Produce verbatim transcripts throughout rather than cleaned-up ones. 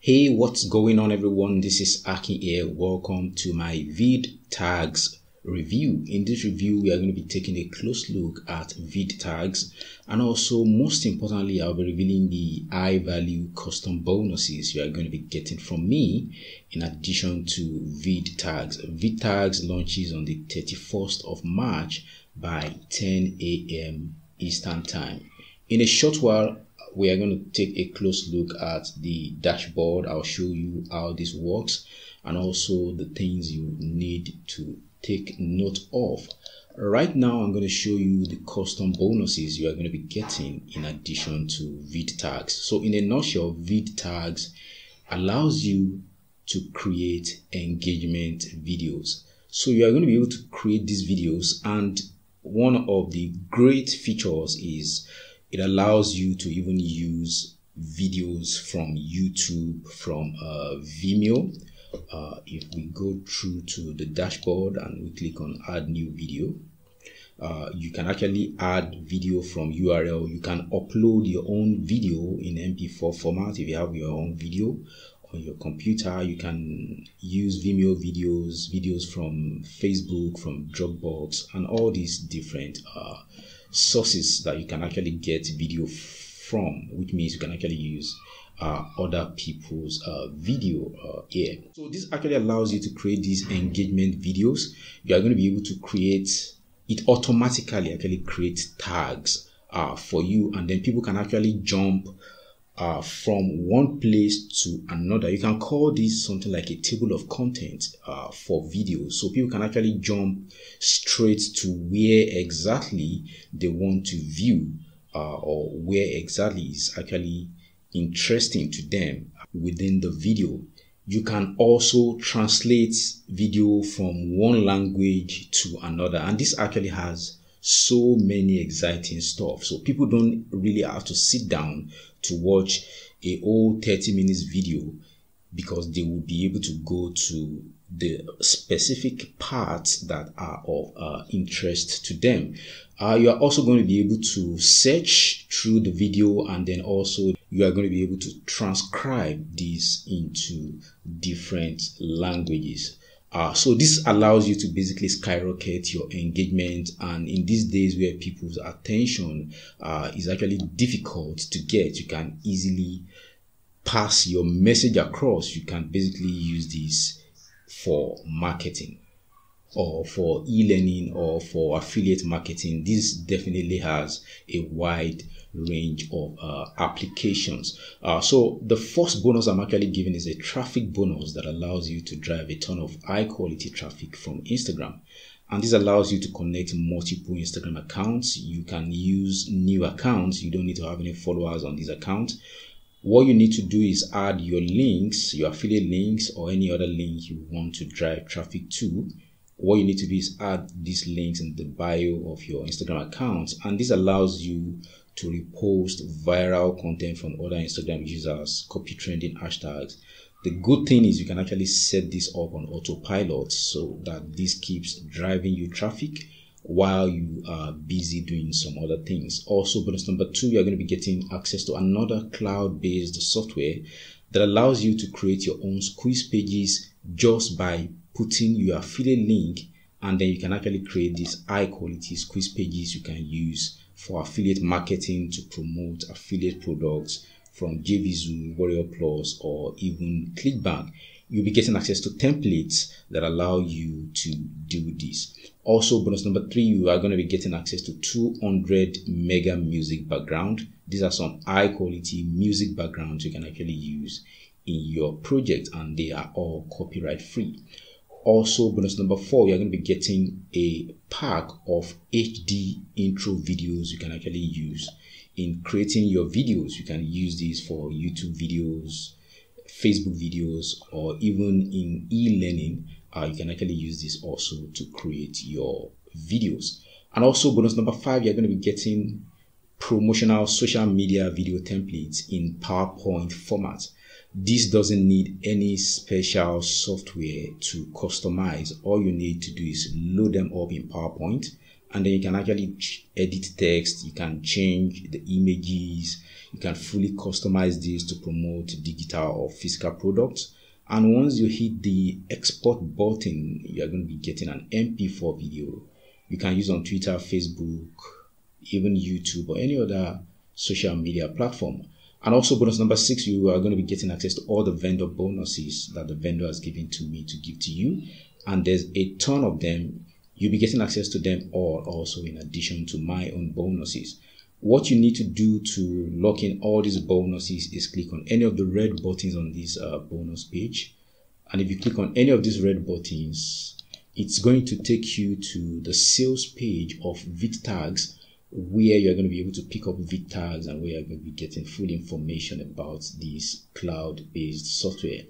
Hey, what's going on, everyone? This is Aki here. Welcome to my VidTags review. In this review, we are going to be taking a close look at VidTags, and also, most importantly, I'll be revealing the high-value custom bonuses you are going to be getting from me in addition to VidTags. VidTags launches on the thirty-first of March by ten A M Eastern Time. In a short while, we are going to take a close look at the dashboard. I'll show you how this works and also the things you need to take note of. Right now, I'm going to show you the custom bonuses you are going to be getting in addition to VidTags. So in a nutshell, VidTags allows you to create engagement videos. So you are going to be able to create these videos, and one of the great features is it allows you to even use videos from YouTube, from uh, Vimeo. Uh, if we go through to the dashboard and we click on add new video, uh, you can actually add video from U R L. You can upload your own video in M P four format if you have your own video on your computer. You can use Vimeo videos, videos from Facebook, from Dropbox, and all these different uh, sources that you can actually get video from, which means you can actually use uh, other people's uh, video uh, here. So this actually allows you to create these engagement videos. You are going to be able to create it automatically, actually create tags uh, for you, and then people can actually jump Uh, from one place to another. You can call this something like a table of contents uh, for videos, so people can actually jump straight to where exactly they want to view uh, or where exactly is actually interesting to them within the video. You can also translate video from one language to another, and this actually has so many exciting stuff, so people don't really have to sit down to watch a whole thirty minutes video, because they will be able to go to the specific parts that are of uh, interest to them. Uh, you are also going to be able to search through the video, and then also you are going to be able to transcribe this into different languages. Uh, so this allows you to basically skyrocket your engagement, and in these days where people's attention uh, is actually difficult to get, you can easily pass your message across. You can basically use this for marketing or for e-learning or for affiliate marketing. This definitely has a wide range of uh, applications. Uh, so the first bonus I'm actually giving is a traffic bonus that allows you to drive a ton of high quality traffic from Instagram, and this allows you to connect multiple Instagram accounts. You can use new accounts. You don't need to have any followers on this account. What you need to do is add your links, your affiliate links, or any other link you want to drive traffic to. What you need to do is add these links in the bio of your Instagram account, and this allows you to repost viral content from other Instagram users, copy trending hashtags. The good thing is you can actually set this up on autopilot, so that this keeps driving you traffic while you are busy doing some other things. Also, bonus number two, you're going to be getting access to another cloud-based software that allows you to create your own squeeze pages just by putting your affiliate link, and then you can actually create these high-quality squeeze pages you can use for affiliate marketing to promote affiliate products from J V Zoom, Warrior Plus, or even Clickbank. You'll be getting access to templates that allow you to do this. Also, bonus number three, you are going to be getting access to two hundred mega music background. These are some high quality music backgrounds you can actually use in your project, and they are all copyright free. Also, bonus number four, you're going to be getting a pack of H D intro videos you can actually use in creating your videos. You can use these for YouTube videos, Facebook videos, or even in e-learning. Uh, you can actually use this also to create your videos. And also, bonus number five, you're going to be getting promotional social media video templates in PowerPoint format. This doesn't need any special software to customize. All you need to do is load them up in PowerPoint, and then you can actually edit text, you can change the images, You can fully customize this to promote digital or physical products. And once you hit the export button, you're going to be getting an M P four video you can use on Twitter, Facebook, even YouTube, or any other social media platform. And also, bonus number six, you are going to be getting access to all the vendor bonuses that the vendor has given to me to give to you. And there's a ton of them. You'll be getting access to them all also in addition to my own bonuses. What you need to do to lock in all these bonuses is click on any of the red buttons on this uh, bonus page. And if you click on any of these red buttons, it's going to take you to the sales page of VidTags, where you're going to be able to pick up VidTags and where you're going to be getting full information about this cloud-based software.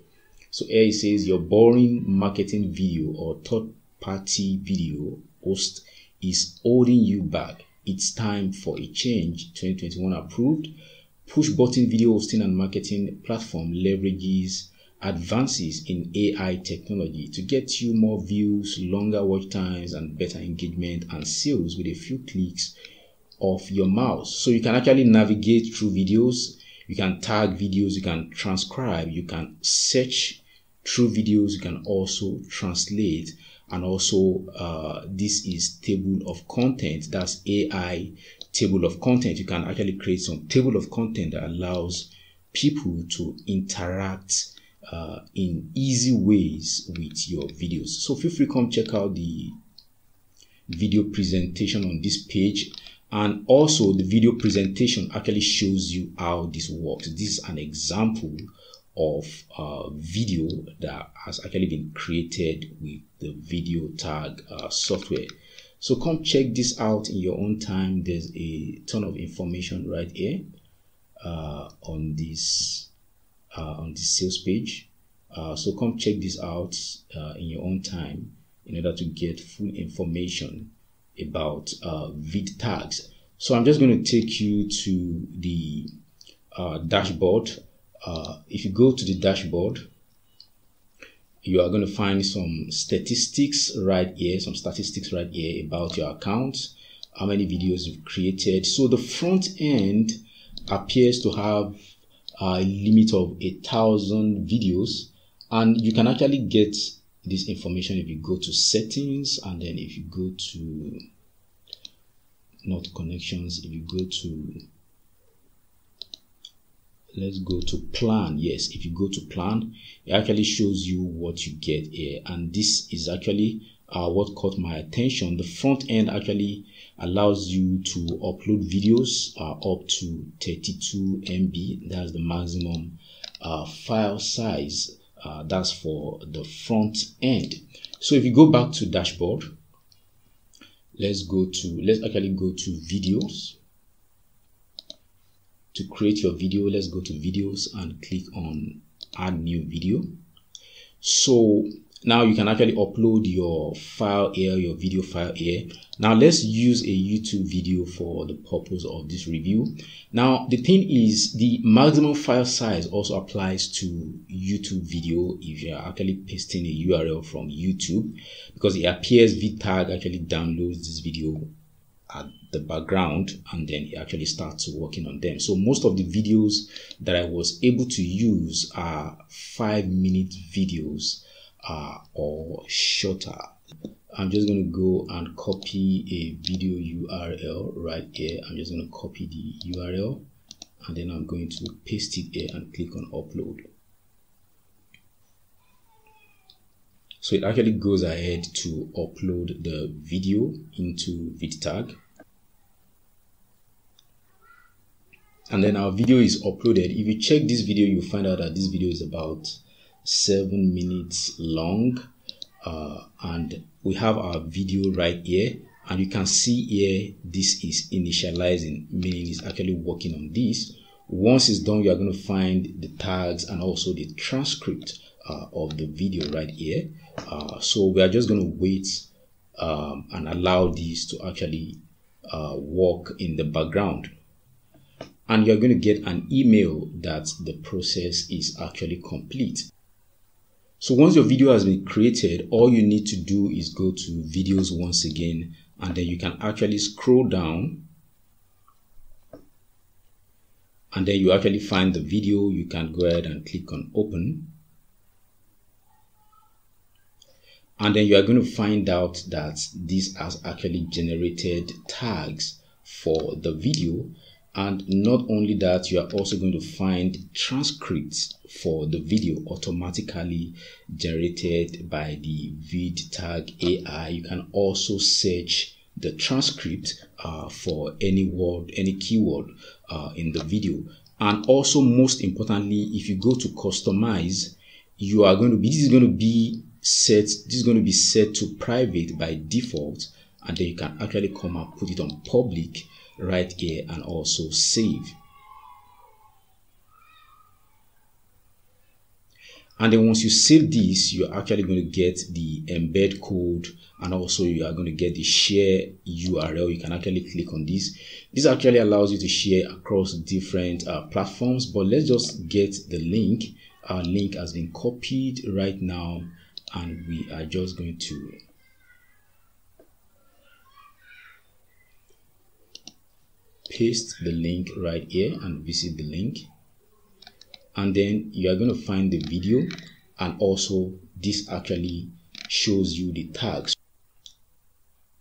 So here it says your boring marketing video or third-party video host is holding you back. It's time for a change. twenty twenty-one approved. Push button video hosting and marketing platform leverages advances in A I technology to get you more views, longer watch times, and better engagement and sales with a few clicks of your mouse. So you can actually navigate through videos, you can tag videos, you can transcribe, you can search through videos, you can also translate, and also uh, this is table of content. That's A I table of content. You can actually create some table of content that allows people to interact uh, in easy ways with your videos. So feel free to come check out the video presentation on this page. And also the video presentation actually shows you how this works. This is an example of a video that has actually been created with the video tag uh, software. So come check this out in your own time. There's a ton of information right here uh, on this uh, on this sales page. Uh, so come check this out uh, in your own time in order to get full information about uh, VidTags. So I'm just going to take you to the uh, dashboard. Uh, if you go to the dashboard, you are going to find some statistics right here, some statistics right here about your account, how many videos you've created. So the front end appears to have a limit of a thousand videos, and you can actually get this information if you go to settings, and then if you go to not connections, if you go to, let's go to plan. Yes, if you go to plan, it actually shows you what you get here, and this is actually uh, what caught my attention. The front end actually allows you to upload videos uh, up to thirty-two M B. That's the maximum uh, file size. Uh, that's for the front end. So if you go back to dashboard, let's go to, let's actually go to videos. To create your video, let's go to videos and click on add new video. So now you can actually upload your file here, your video file here. Now let's use a YouTube video for the purpose of this review. Now the thing is, the maximum file size also applies to YouTube video if you're actually pasting a U R L from YouTube, because it appears VidTag actually downloads this video at the background and then it actually starts working on them. So most of the videos that I was able to use are five minute videos Uh, or shorter. I'm just going to go and copy a video U R L right here. I'm just going to copy the U R L and then I'm going to paste it here and click on upload. So it actually goes ahead to upload the video into VidTag, and then our video is uploaded. If you check this video, you'll find out that this video is about seven minutes long, uh, and we have our video right here, and you can see here this is initializing, meaning it's actually working on this. Once it's done, you are going to find the tags and also the transcript uh, of the video right here. Uh, so we are just going to wait um, and allow this to actually uh, work in the background. And you're going to get an email that the process is actually complete. So once your video has been created, all you need to do is go to videos once again, and then you can actually scroll down and then you actually find the video, you can go ahead and click on open. And then you are going to find out that this has actually generated tags for the video. And not only that, you are also going to find transcripts for the video automatically generated by the VidTag A I. You can also search the transcript uh, for any word, any keyword uh, in the video. And also, most importantly, if you go to customize, you are going to be, this is going to be set, this is going to be set to private by default, and then you can actually come and put it on public right here and also save. And then once you save this, you're actually going to get the embed code, and also you are going to get the share U R L. You can actually click on this. This actually allows you to share across different uh, platforms, but let's just get the link. Our link has been copied right now, and we are just going to paste the link right here and visit the link. And then you are going to find the video, and also this actually shows you the tags.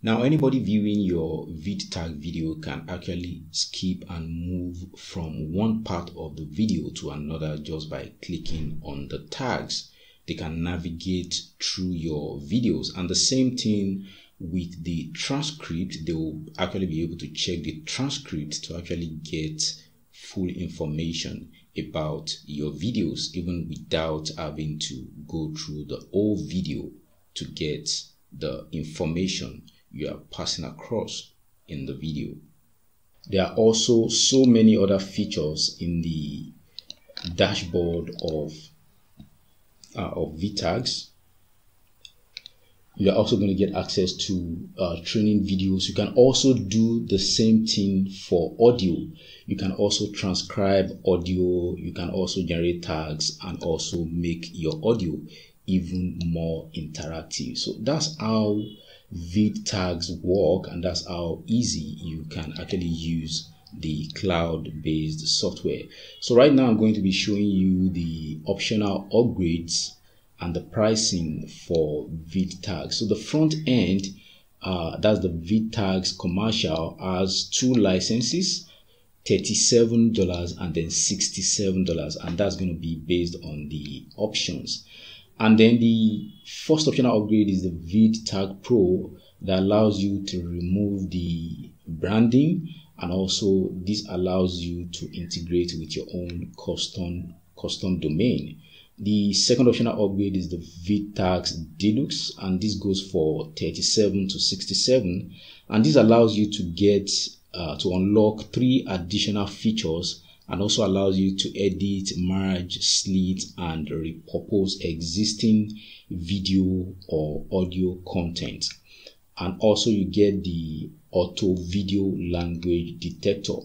Now, anybody viewing your VidTag video can actually skip and move from one part of the video to another just by clicking on the tags. They can navigate through your videos, and the same thing with the transcript. They will actually be able to check the transcript to actually get full information about your videos, even without having to go through the whole video to get the information you are passing across in the video. There are also so many other features in the dashboard of uh, of VidTags. You're also going to get access to uh, training videos. You can also do the same thing for audio. You can also transcribe audio. You can also generate tags and also make your audio even more interactive. So that's how VidTags work, and that's how easy you can actually use the cloud-based software. So right now I'm going to be showing you the optional upgrades and the pricing for VidTags. So the front end, uh, that's the VidTags commercial, has two licenses, thirty-seven dollars and then sixty-seven dollars, and that's going to be based on the options. And then the first optional upgrade is the VidTag Pro that allows you to remove the branding, and also this allows you to integrate with your own custom custom domain. The second optional upgrade is the VidTags Deluxe, and this goes for thirty-seven to sixty-seven, and this allows you to get uh, to unlock three additional features, and also allows you to edit, merge, slit, and repurpose existing video or audio content. And also you get the auto video language detector.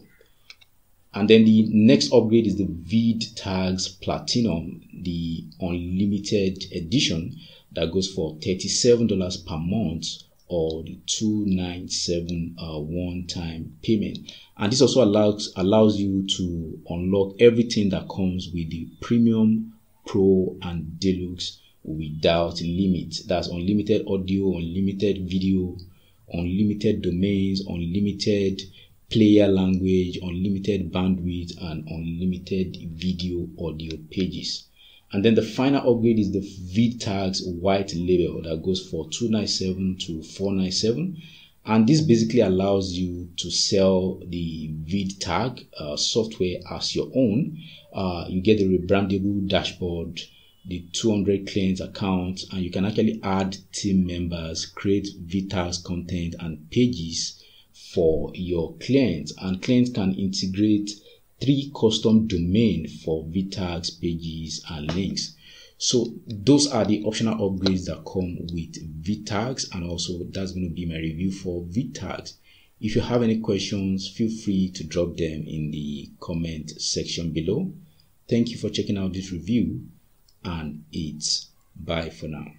And then the next upgrade is the VidTags Platinum, the unlimited edition that goes for thirty-seven dollars per month, or the two hundred ninety-seven dollars uh, one-time payment. And this also allows allows you to unlock everything that comes with the Premium, Pro, and Deluxe without limit. That's unlimited audio, unlimited video, unlimited domains, unlimited player language, unlimited bandwidth, and unlimited video audio pages. And then the final upgrade is the VidTags White Label that goes for two hundred ninety-seven to four hundred ninety-seven, and this basically allows you to sell the VidTag uh, software as your own. Uh, you get the rebrandable dashboard, the two hundred clients accounts, and you can actually add team members, create VidTags content and pages for your clients, and clients can integrate three custom domain for VidTags pages and links. So those are the optional upgrades that come with VidTags, and also that's going to be my review for VidTags. If you have any questions, feel free to drop them in the comment section below. Thank you for checking out this review, and it's bye for now.